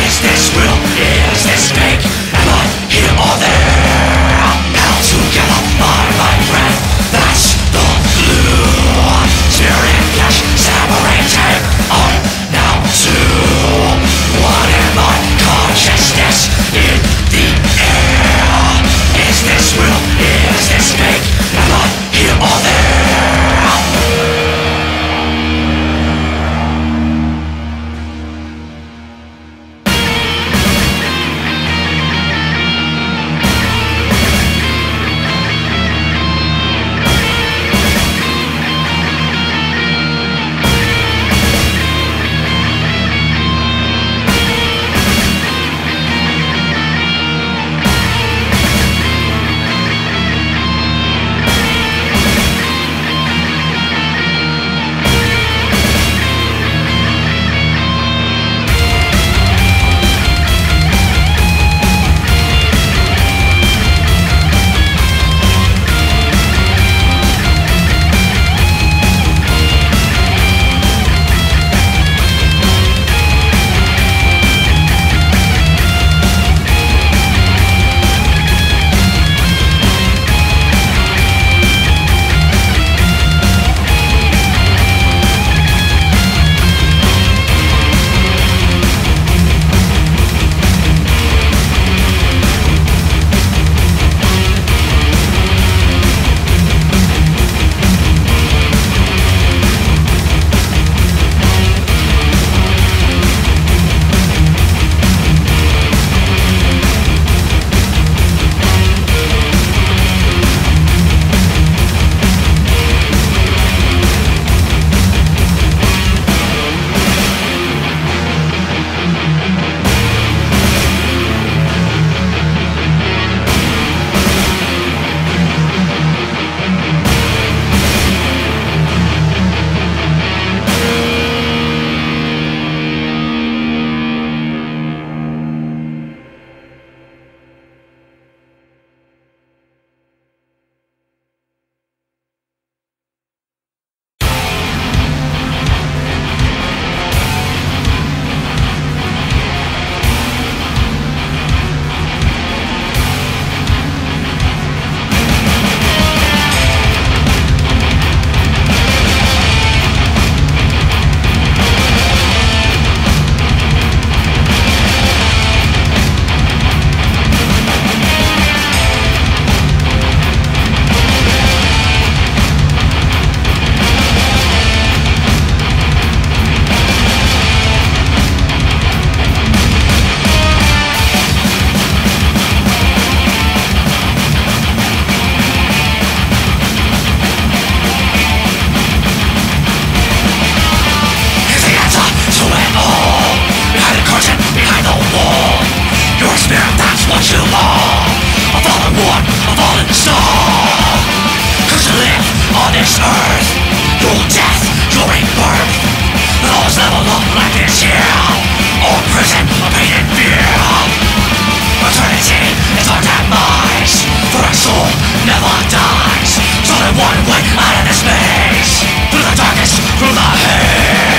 Is this real? Is this fallen soul who's to live on this earth. Your death, your rebirth, those level up like this here, or prison of pain and fear. Eternity is our demise, for our soul never dies. There's only one way out of this maze, through the darkness, through the haze.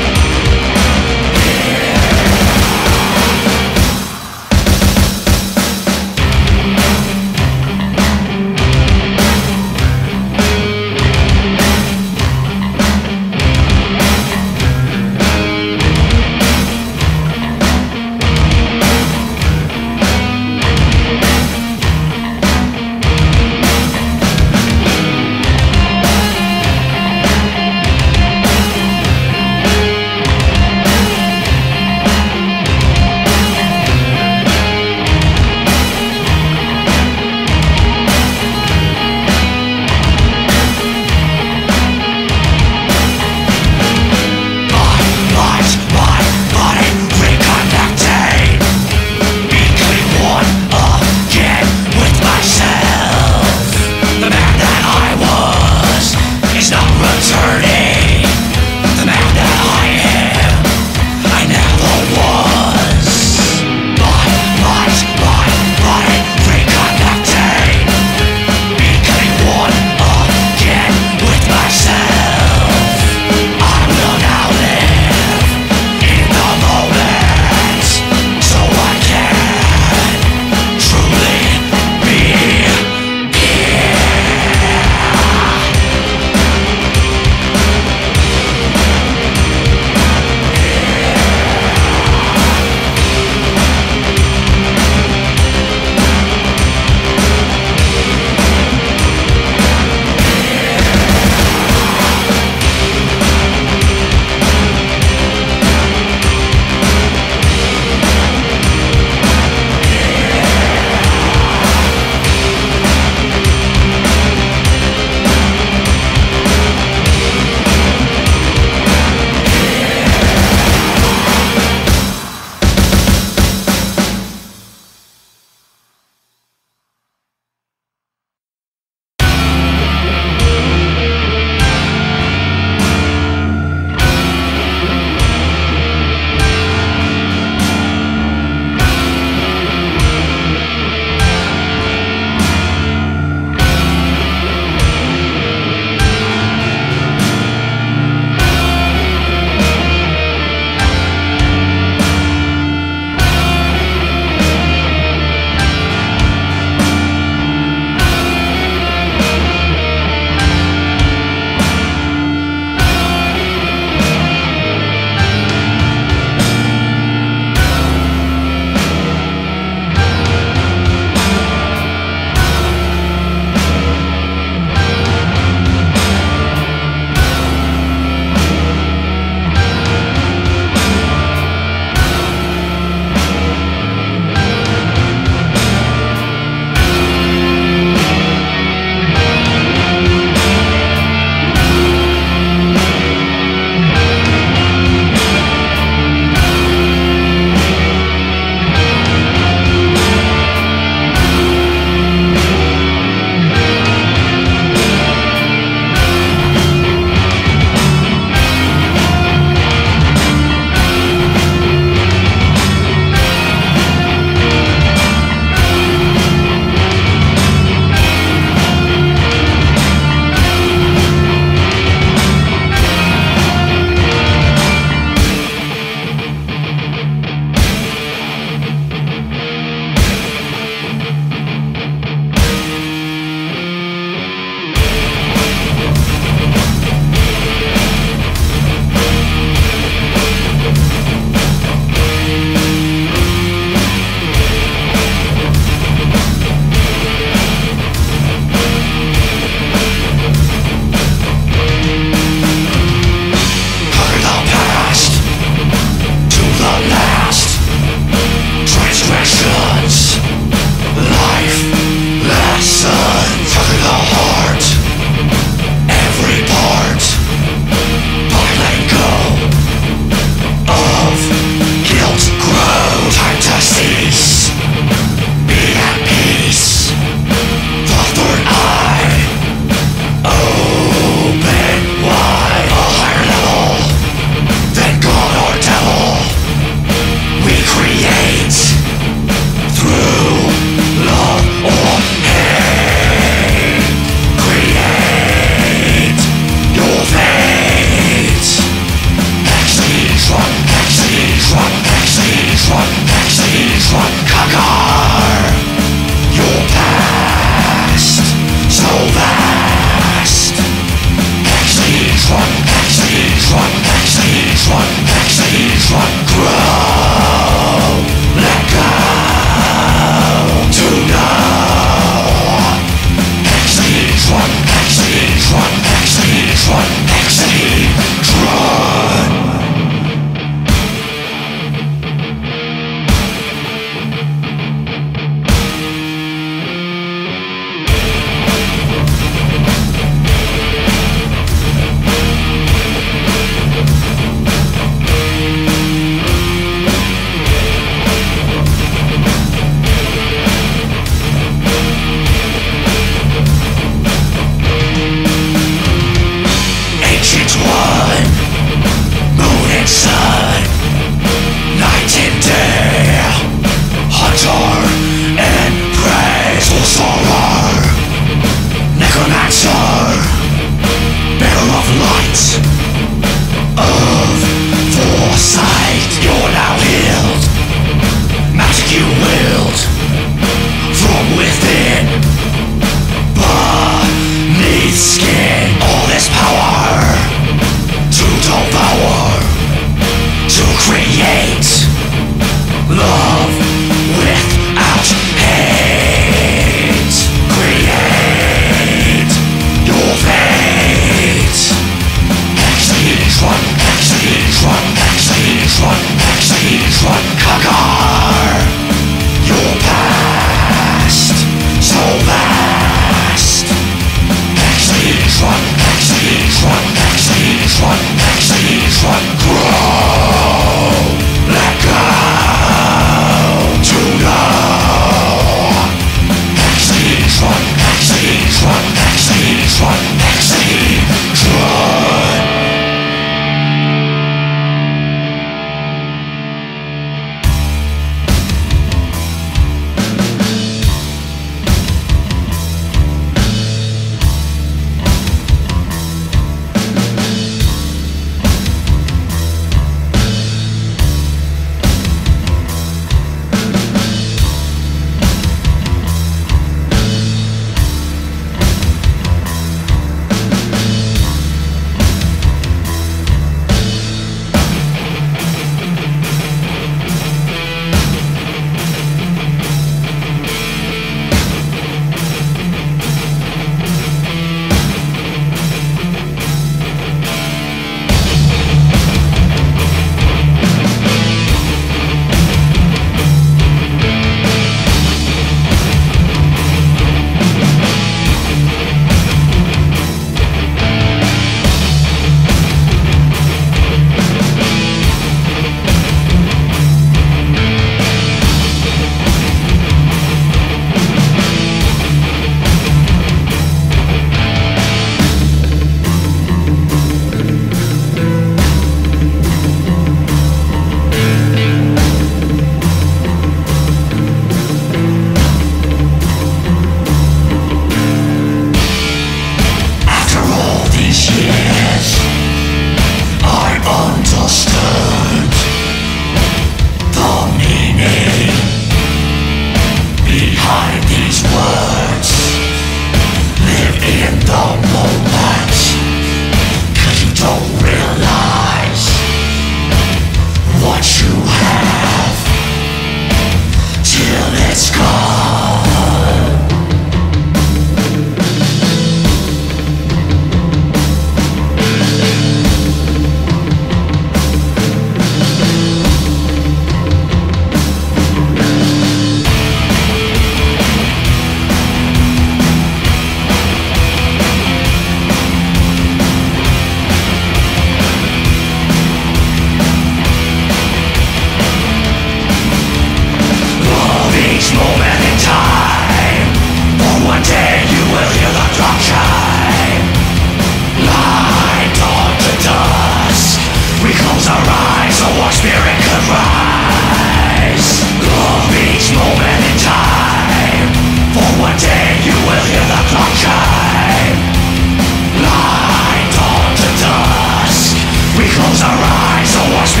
Arise, or watch me.